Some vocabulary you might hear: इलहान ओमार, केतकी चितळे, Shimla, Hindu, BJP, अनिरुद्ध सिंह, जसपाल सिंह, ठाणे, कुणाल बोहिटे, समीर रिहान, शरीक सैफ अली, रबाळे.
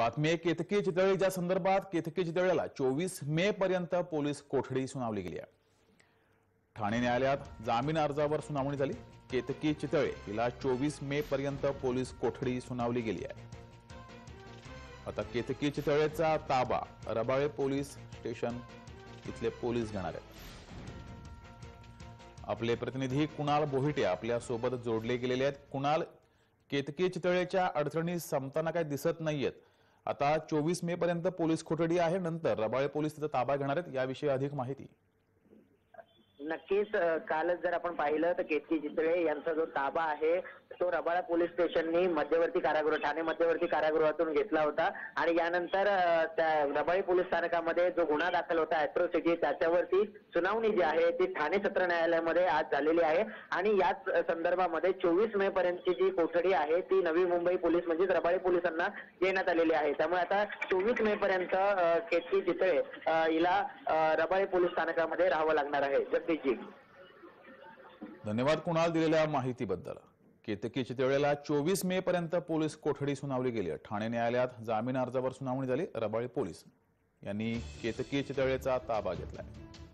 बातमी केतकी चितळे ज्या संदर्भात केतकी चितळेला 24 मे पर्यंत पोलीस कोठडी सुनावली गेली आहे। ठाणे न्यायालयात जामीन अर्जावर सुनावणी झाली। केतकी चितळे हिला 24 मे पर्यंत पोलीस कोठडी सुनावली गेली आहे। आता केतकी चितळेचा ताबा रबाळे पोलीस स्टेशन इथले पोलीस घेणार आहेत। आपले प्रतिनिधी कुणाल बोहिटे आपल्या सोबत जोडले गेलेले आहेत। कुणाल, केतकी चितळेच्या अडचणी संपताना काही दिसत नाहीयेत। आता 24 मे पर्यंत पोलीस कोठडी आहे, नंतर रबाळे पोलीस तिचा ताबा घेणार आहेत। याविषयी अधिक माहिती। नक्कीच काल जर आपण पाहिलं तर केतकी चितळे यांचा जो ताबा आहे तो रबाळे पोलीस स्टेशननी मध्यवर्ती कारागृह ठाणे मध्यवर्ती कारागृहातून घेतला होता आणि यानंतर रबाळे पोलीस स्थानकामध्ये जो गुन्हा दाखल होता अॅट्रॉसिटी त्याच्यावरती सुनावणी जी आहे ती ठाणे सत्र न्यायालयामध्ये आज झालेली आहे आणि याच संदर्भामध्ये 24 मे पर्यंतची जी कोठडी आहे ती नवी मुंबई पोलीस म्हणजे रबाळे पोलिसांना देण्यात आलेली आहे। त्यामुळे आता 24 मे पर्यंत केतकी चितळे हिला रबाळे पोलीस स्थानकामध्ये राहावं लागणार आहे। धन्यवाद कुणाल दिलेल्या माहितीबद्दल। केतकी चितळेला 24 मे पर्यंत पोलीस कोठडी सुनावली गेली आहे। ठाणे न्यायालयात जामीन अर्जावर सुनावणी झाली। रबाळे पोलीस यांनी केतकी चितळेचा ताबा घेतलाय।